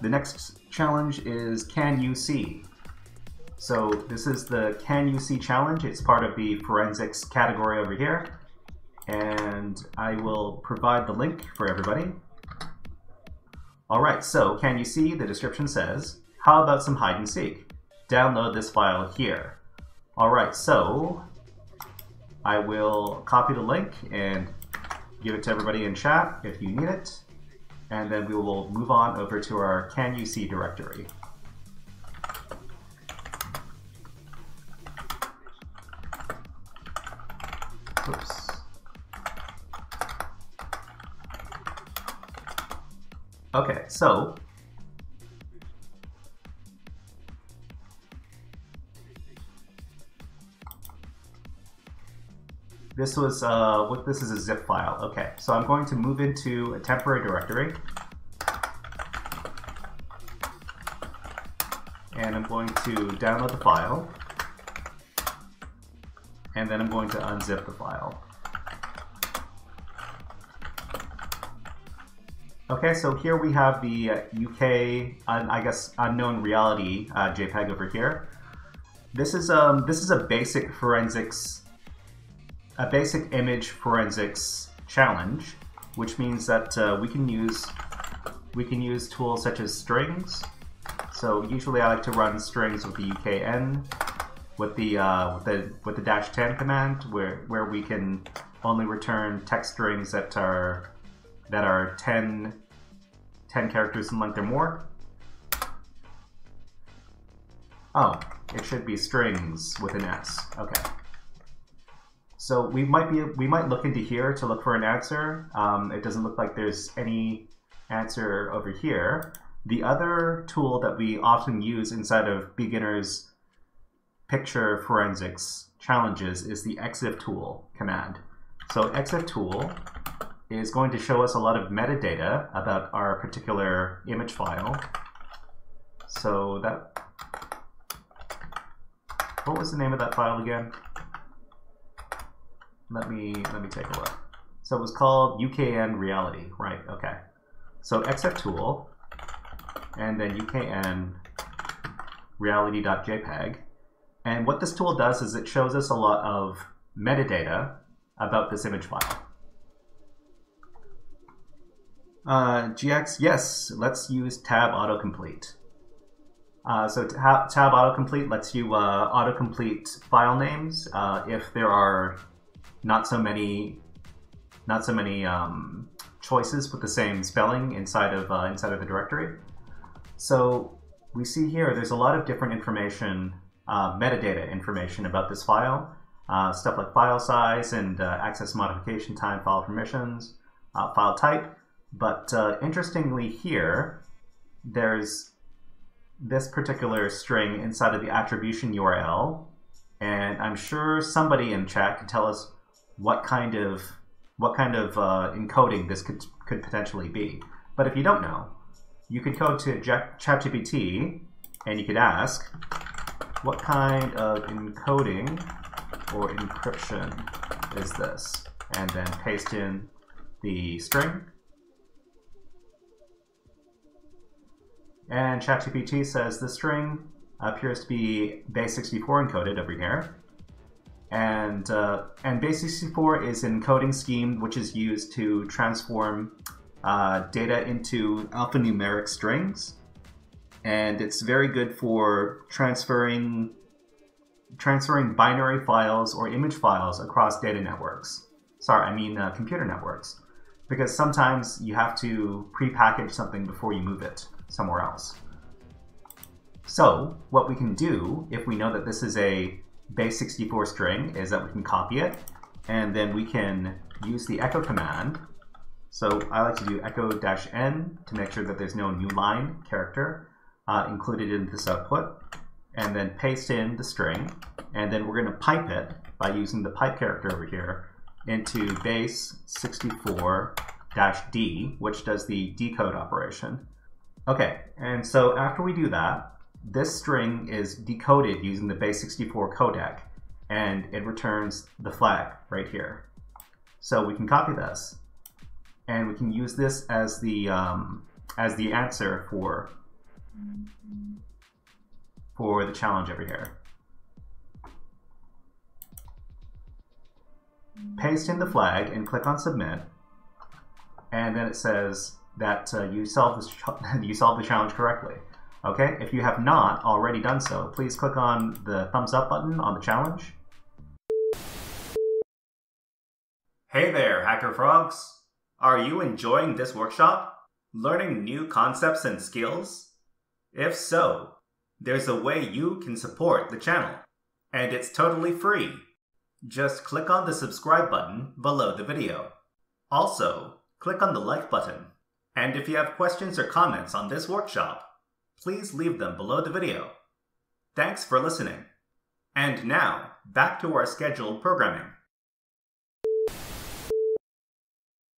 The next challenge is Can You See? So this is the Can You See challenge. It's part of the forensics category over here. And I will provide the link for everybody. Alright, so Can You See? The description says, how about some hide and seek? Download this file here. Alright, so I will copy the link and give it to everybody in chat if you need it. And then we will move on over to our Can You See directory. Oops. Okay, so this was what this is, a zip file. Okay, so I'm going to move into a temporary directory, and I'm going to download the file, and then I'm going to unzip the file. Okay, so here we have the UK, I guess, unknown reality JPEG over here. This is a basic forensics. A basic image forensics challenge, which means that we can use tools such as strings. So usually I like to run strings with the UKN, with the -10 command, where we can only return text strings that are 10 characters in length or more. Oh, it should be strings with an S. Okay. So we might look into here to look for an answer. It doesn't look like there's any answer over here. The other tool that we often use inside of beginners picture forensics challenges is the exiftool command. So exiftool is going to show us a lot of metadata about our particular image file. So that, what was the name of that file again? Let me take a look. So it was called UKN Reality, right? Okay. So exiftool, and then UKN Reality.jpg. And what this tool does is it shows us a lot of metadata about this image file. GX, yes. Let's use tab autocomplete. So tab autocomplete lets you autocomplete file names if there are not so many choices with the same spelling inside of the directory. So we see here there's a lot of different information, metadata information about this file, stuff like file size and access modification time, file permissions, file type. But interestingly here, there's this particular string inside of the attribution URL, and I'm sure somebody in chat can tell us what kind of encoding this could potentially be. But if you don't know, you could go to ChatGPT and you could ask, what kind of encoding or encryption is this? And then paste in the string. And ChatGPT says the string appears to be base64 encoded over here. And base64 is an encoding scheme which is used to transform data into alphanumeric strings, and it's very good for transferring binary files or image files across data networks. Sorry, I mean computer networks, because sometimes you have to prepackage something before you move it somewhere else. So what we can do if we know that this is a base64 string is that we can copy it, and then we can use the echo command. So I like to do echo -n to make sure that there's no new line character included in this output, and then paste in the string, and then we're going to pipe it by using the pipe character over here into base64-d, which does the decode operation. Okay, and so after we do that, This string is decoded using the base64 codec, and it returns the flag right here. So we can copy this, and we can use this as the answer for the challenge over here. Paste in the flag and click on submit, and then it says that you solved the challenge correctly. Okay, if you have not already done so, please click on the thumbs up button on the challenge. Hey there, HackerFrogs! Are you enjoying this workshop? Learning new concepts and skills? If so, there's a way you can support the channel, and it's totally free. Just click on the subscribe button below the video. Also, click on the like button. And if you have questions or comments on this workshop, please leave them below the video. Thanks for listening. And now, back to our scheduled programming.